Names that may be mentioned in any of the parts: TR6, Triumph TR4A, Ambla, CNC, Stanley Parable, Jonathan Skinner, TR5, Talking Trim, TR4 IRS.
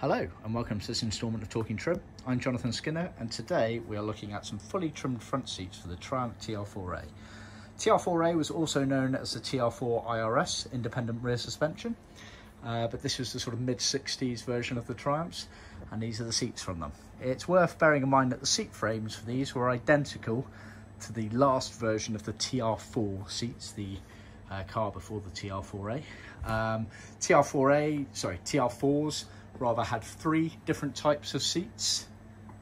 Hello and welcome to this instalment of Talking Trim. I'm Jonathan Skinner and today we are looking at some fully trimmed front seats for the Triumph TR4A. TR4A was also known as the TR4 IRS, independent rear suspension, but this was the sort of mid-60s version of the Triumphs, and these are the seats from them. It's worth bearing in mind that the seat frames for these were identical to the last version of the TR4 seats, the car before the TR4A. TR4s rather had three different types of seats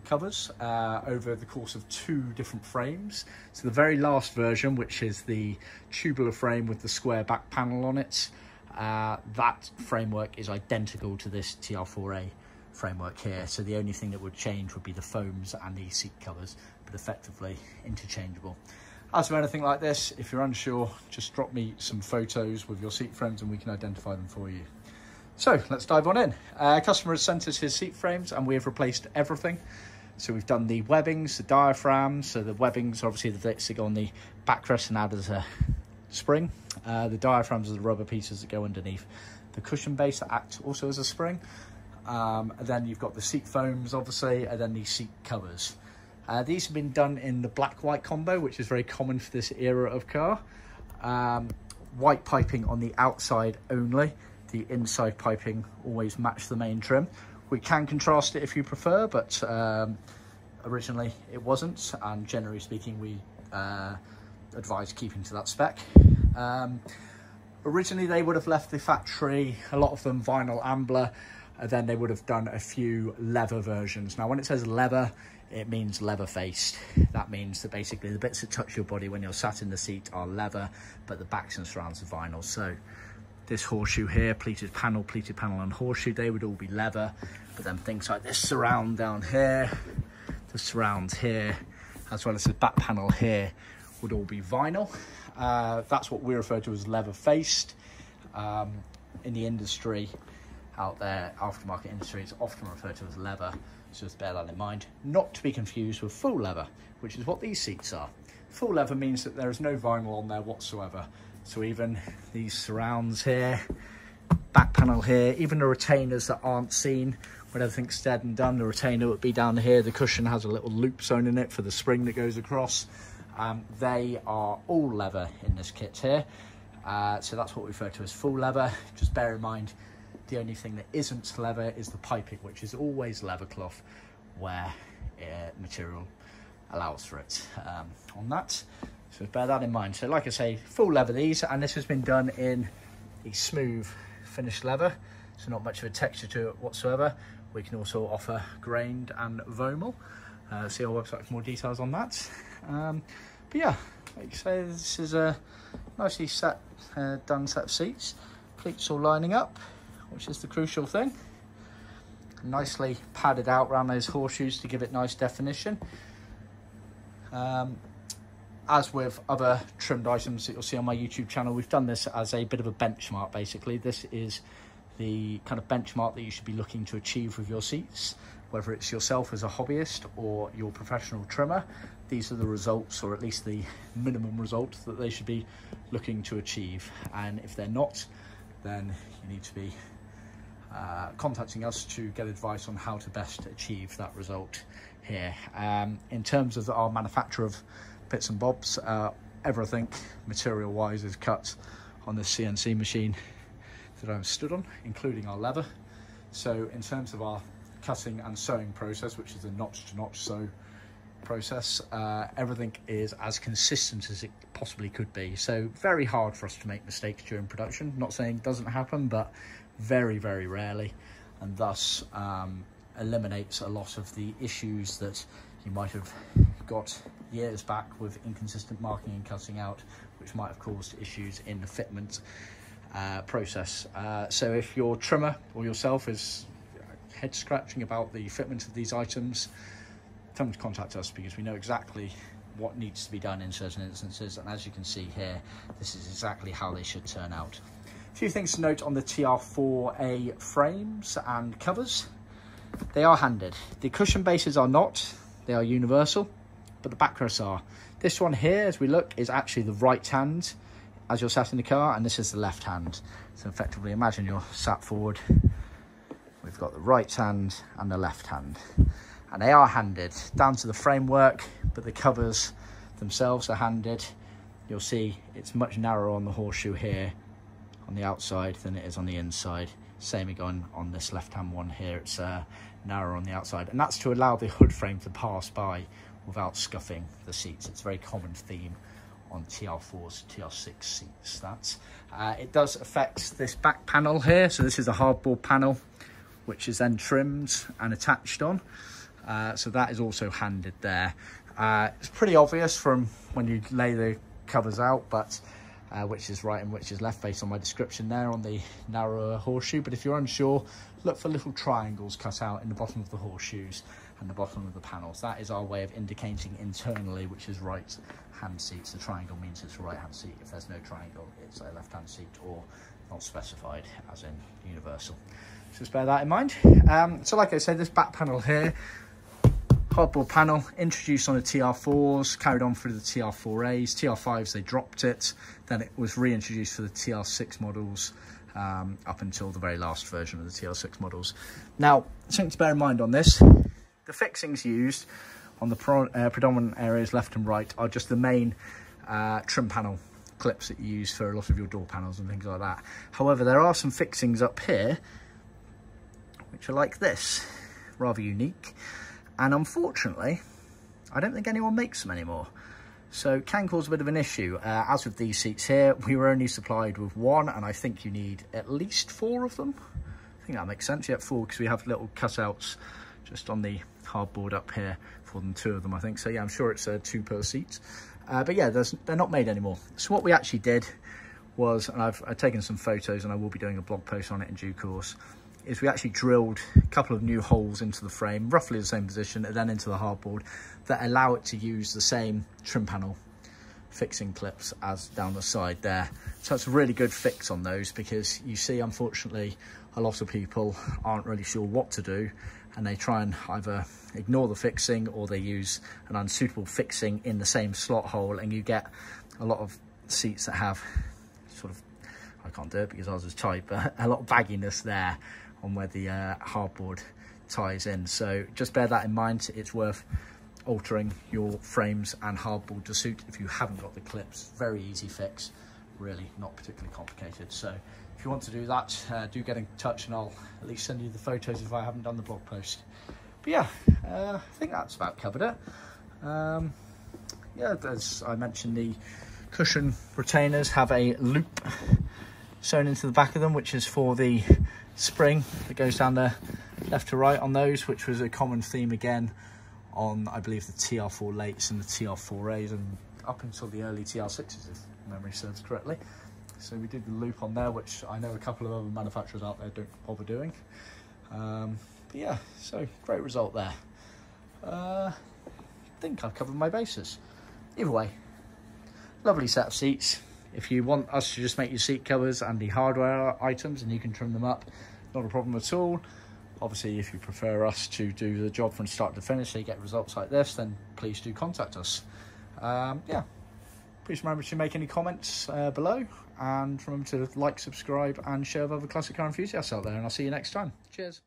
covers over the course of two different frames. So the very last version, which is the tubular frame with the square back panel on it, that framework is identical to this TR4A framework here. So the only thing that would change would be the foams and the seat covers, but effectively interchangeable. As with anything like this, if you're unsure, just drop me some photos with your seat frames and we can identify them for you. So let's dive on in. A customer has sent us his seat frames and we have replaced everything. So we've done the webbings, the diaphragms. So the webbings, obviously the bits that go on the backrest, and now there's a spring. The diaphragms are the rubber pieces that go underneath the cushion base that act also as a spring. And then you've got the seat foams, obviously, and then the seat covers. These have been done in the black-white combo, which is very common for this era of car. White piping on the outside only. The inside piping always matched the main trim. We can contrast it if you prefer, but originally it wasn't, and generally speaking we advise keeping to that spec. Originally they would have left the factory, a lot of them Vinyl Ambla, and then they would have done a few leather versions. Now when it says leather, it means leather faced. That means that basically the bits that touch your body when you're sat in the seat are leather, but the backs and surrounds are vinyl. So this horseshoe here, pleated panel and horseshoe, they would all be leather. But then things like this surround down here, the surround here, as well as the back panel here would all be vinyl. That's what we refer to as leather faced. In the industry out there, aftermarket industry, is often referred to as leather. So just bear that in mind, not to be confused with full leather, which is what these seats are. Full leather means that there is no vinyl on there whatsoever. So even these surrounds here, back panel here, even the retainers that aren't seen, when everything's said and done, the retainer would be down here. The cushion has a little loop zone in it for the spring that goes across. They are all leather in this kit here. So that's what we refer to as full leather. Just bear in mind, the only thing that isn't leather is the piping, which is always leather cloth where material allows for it on that. So bear that in mind. So like I say, full leather these, and this has been done in a smooth finished leather. So not much of a texture to it whatsoever. We can also offer grained and vomal. See our website for more details on that. But yeah, like I say, this is a nicely set, done set of seats. Pleats all lining up, which is the crucial thing. Nicely padded out around those horseshoes to give it nice definition. As with other trimmed items that you'll see on my YouTube channel, we've done this as a bit of a benchmark, basically. This is the kind of benchmark that you should be looking to achieve with your seats, whether it's yourself as a hobbyist or your professional trimmer. These are the results, or at least the minimum result that they should be looking to achieve. And if they're not, then you need to be contacting us to get advice on how to best achieve that result here. In terms of our manufacture of bits and bobs, everything material wise is cut on this CNC machine that I'm stood on, including our leather. So in terms of our cutting and sewing process, which is a notch to notch sew process, everything is as consistent as it possibly could be. So very hard for us to make mistakes during production. Not saying it doesn't happen, but very, very rarely, and thus eliminates a lot of the issues that you might have got years back with inconsistent marking and cutting out, which might have caused issues in the fitment process. So if your trimmer or yourself is head scratching about the fitment of these items, come to contact us, because we know exactly what needs to be done in certain instances, and as you can see here, this is exactly how they should turn out. A few things to note on the TR4A frames and covers. They are handed. The cushion bases are not, they are universal, but the backrests are. This one here, as we look, is actually the right hand as you're sat in the car, and this is the left hand. So effectively, imagine you're sat forward We've got the right hand and the left hand, and they are handed down to the framework, but the covers themselves are handed. You'll see it's much narrower on the horseshoe here on the outside than it is on the inside. Same again on this left hand one here, it's narrower on the outside, and that's to allow the hood frame to pass by without scuffing the seats. It's a very common theme on TR4s, TR6 seats. It does affect this back panel here. So this is a hardboard panel, which is then trimmed and attached on. So that is also handed there. It's pretty obvious from when you lay the covers out, but which is right and which is left based on my description there on the narrower horseshoe. But if you're unsure, look for little triangles cut out in the bottom of the horseshoes and the bottom of the panels. That is our way of indicating internally which is right hand seats. The triangle means it's a right hand seat. If there's no triangle, it's a left hand seat, or not specified as in universal. So just bear that in mind. So like I said, this back panel here, hardboard panel, introduced on the TR4s, carried on through the TR4As, TR5s they dropped it, then it was reintroduced for the TR6 models up until the very last version of the TR6 models. Now, something to bear in mind on this, the fixings used on the predominant areas left and right are just the main trim panel clips that you use for a lot of your door panels and things like that. However, there are some fixings up here which are like this, rather unique, and unfortunately I don't think anyone makes them anymore, so it can cause a bit of an issue. As with these seats here, we were only supplied with one, and I think you need at least four of them. I think that makes sense. Yeah, four, because we have little cutouts just on the hardboard up here for them, two of them I think. So yeah, I'm sure it's two per seat, but yeah, they're not made anymore. So what we actually did was, and I've taken some photos and I will be doing a blog post on it in due course, is we actually drilled a couple of new holes into the frame, roughly the same position, and then into the hardboard, that allow it to use the same trim panel fixing clips as down the side there. So it's a really good fix on those, because you see, unfortunately, a lot of people aren't really sure what to do, and they try and either ignore the fixing or they use an unsuitable fixing in the same slot hole, and you get a lot of seats that have sort of, I can't do it because ours is tight, but a lot of bagginess there on where the hardboard ties in. So just bear that in mind. It's worth altering your frames and hardboard to suit if you haven't got the clips. Very easy fix, really not particularly complicated. So if you want to do that, do get in touch and I'll at least send you the photos if I haven't done the blog post. But yeah, I think that's about covered it. Yeah, as I mentioned, the cushion retainers have a loop sewn into the back of them, which is for the spring that goes down the left to right on those, which was a common theme again on, I believe, the TR4 lates and the TR4As, and up until the early TR6s, if memory serves correctly. So we did the loop on there, which I know a couple of other manufacturers out there don't bother doing. But yeah, so great result there. I think I've covered my bases. Either way, lovely set of seats. If you want us to just make your seat covers and the hardware items and you can trim them up, not a problem at all. Obviously, if you prefer us to do the job from start to finish so you get results like this, then please do contact us. Yeah, please remember to make any comments below, and remember to like, subscribe and share with other classic car enthusiasts out there, and I'll see you next time. Cheers.